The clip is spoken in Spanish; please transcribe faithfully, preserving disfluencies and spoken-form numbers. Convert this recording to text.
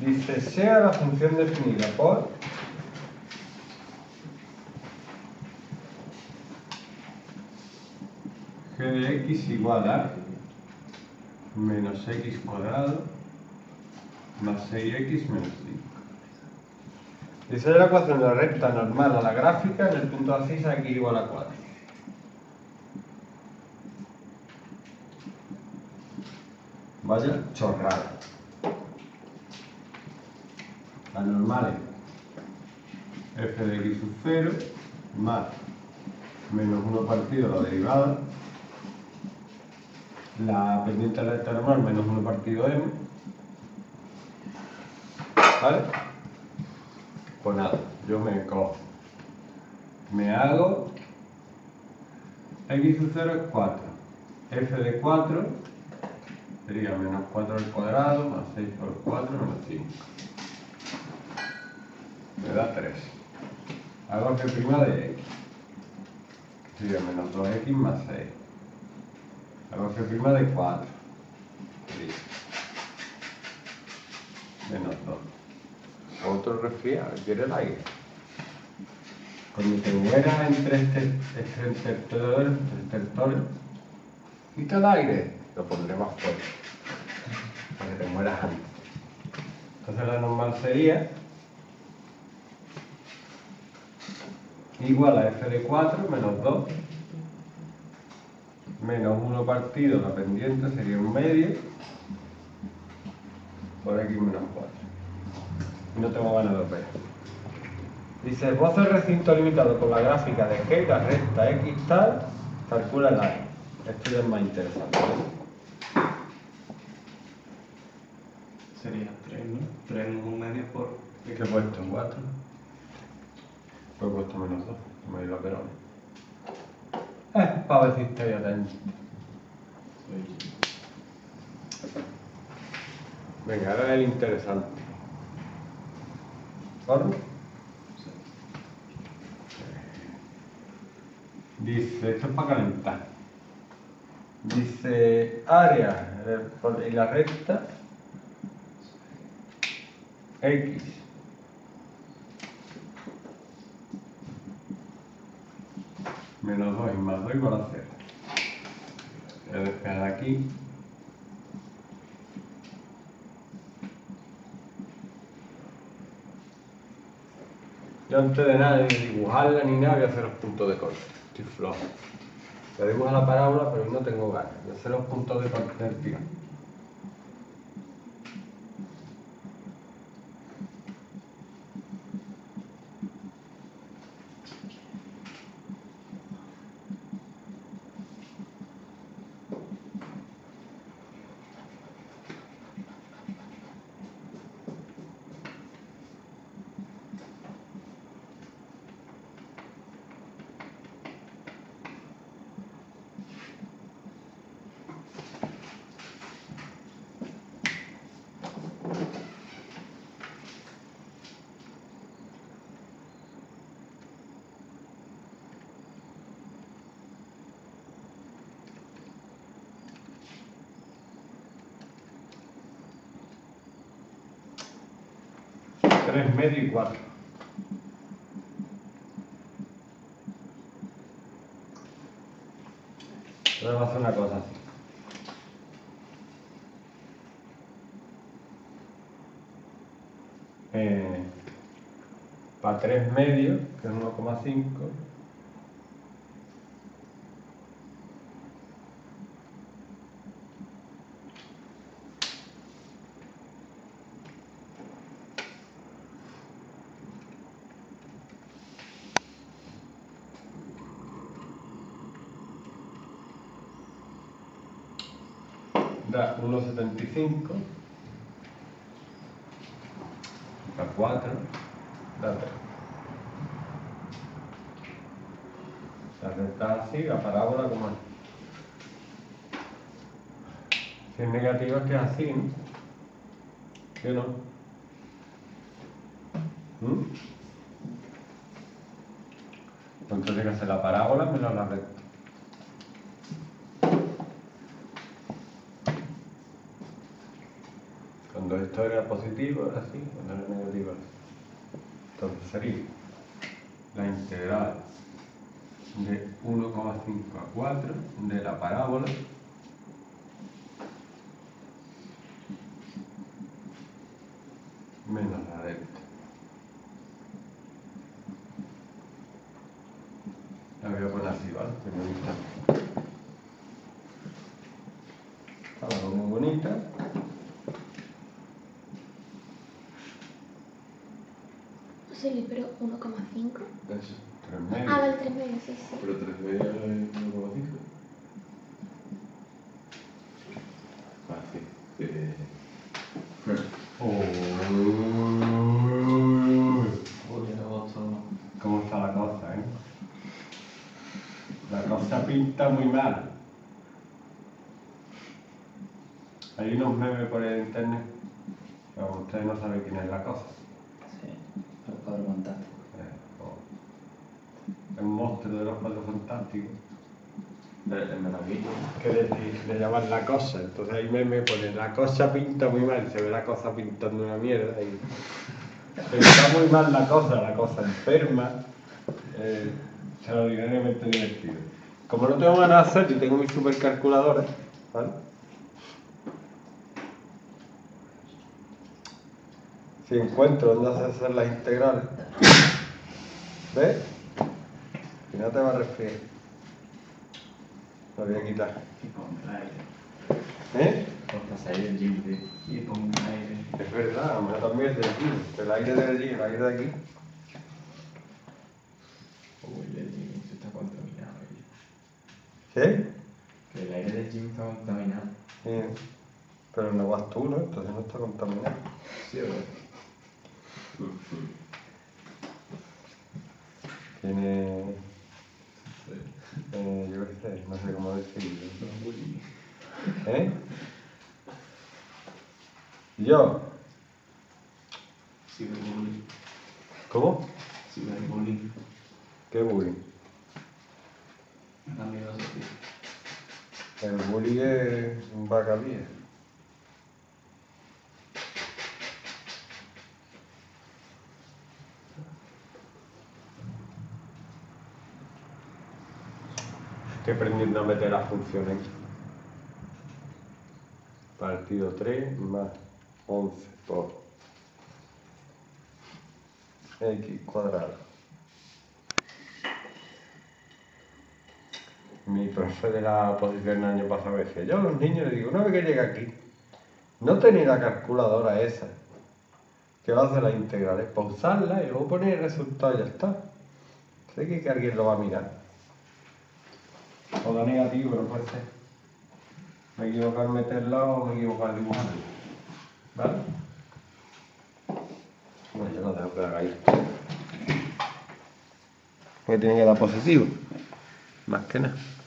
dice sea la función definida por g de x igual a menos x cuadrado más seis x menos cinco. Esa es la ecuación de la recta normal a la gráfica en el punto A seis aquí igual a cuatro. Vaya chorrada. La normal es f de x sub cero más menos uno partido la derivada. La pendiente de la recta normal menos uno partido m. ¿Vale? Pues nada, yo me cojo. Me hago x sub cero es cuatro. F de cuatro sería menos cuatro al cuadrado más seis por cuatro menos cinco. Me da tres. Hago f' de x. Sería menos dos x más seis. Hago f' de cuatro. Sería menos dos. Otro resfriado, quiere el aire. Cuando te mueras entre estertores quita el aire, lo pondré más fuerte para que te mueras antes. Entonces la normal sería igual a f de cuatro menos dos menos uno partido la pendiente sería un medio por x menos cuatro. No tengo ganas de ver. Dice, esbozo el recinto limitado con la gráfica de G, la recta X tal, calcula el área. Esto ya es más interesante. Sería tres, ¿no? tres menos un medio por... ¿Qué he puesto? ¿cuatro? Pues he puesto menos dos, que me dio la perona. Eh, para ver si estoy atento. Venga, ahora es el interesante. Dice, esto es para calentar. Dice área y la recta X menos dos y más dos igual a cero. Voy a despejar aquí. Yo antes de nada, ni dibujarla ni nada, voy a hacer los puntos de corte. Estoy flojo. Voy a dibujar la parábola, pero no tengo ganas. Voy a hacer los puntos de corte del tío. tres medio y cuatro. Entonces vamos a hacer una cosa así. Eh, para tres medio, que es uno coma cinco, da uno coma setenta y cinco, da cuatro, da tres. La recta así, la parábola como es. Si es negativa es que es así, ¿no? ¿Qué no? ¿Mm? Entonces hay que hacer la parábola menos la recta. Cuando esto era positivo, era así. Cuando era negativo, era así. Entonces sería la integral de uno coma cinco a cuatro de la parábola menos la delta. La voy a poner así, ¿vale? Está muy bonita. Sí, pero uno coma cinco. Eso, tres coma cinco. Ah, vale, tres coma cinco, sí, sí. Pero tres coma cinco es uno coma cinco. Fácil. Eh... Oh. ¿Cómo está la cosa, eh? La cosa pinta muy mal. Hay unos memes por el internet. Pero ustedes no saben quién es la cosa. Sí, los cuadros fantásticos. El monstruo de los cuadros fantásticos. El menaguillo. Que le, le llaman la cosa. Entonces ahí me, me ponen la cosa pinta muy mal. Se ve la cosa pintando una mierda. Y... pero está muy mal la cosa, la cosa enferma. Eh, extraordinariamente divertido. Como no tengo nada que hacer, yo tengo mi supercalculadora, ¿vale? Si encuentro dónde hacer las integrales, ¿ves? Si no te va a resfriar. Lo voy a quitar. ¿Eh? Es verdad, a mí también es del gym. El aire del gym, el aire de aquí. Uy, el gym se está contaminado. ¿Sí? Que el aire del gym está contaminado. Sí. Pero no vas tú, ¿no? Entonces no está contaminado. Sí, ¿verdad? Tiene... Eh, yo qué sé, no sé cómo decirlo. ¿Eh? ¿Yo? Ciberbullying. ¿Cómo? Ciberbullying. ¿Qué bullying? El bullying es un vacavía. Estoy aprendiendo a meter las funciones. Partido tres más once por x cuadrado. Mi profe de la posición el año pasado me decía, yo a los niños les digo, una vez que llega aquí, no tenéis la calculadora esa, que va a hacer las integrales, pausarla y luego poner el resultado y ya está. Sé que alguien lo va a mirar. O da negativo, pero puede ser. Me he equivocado en meterla o me he equivocado en dibujarla. ¿Vale? Bueno, yo no tengo que haga ahí. Porque tiene que dar positivo. Más que nada.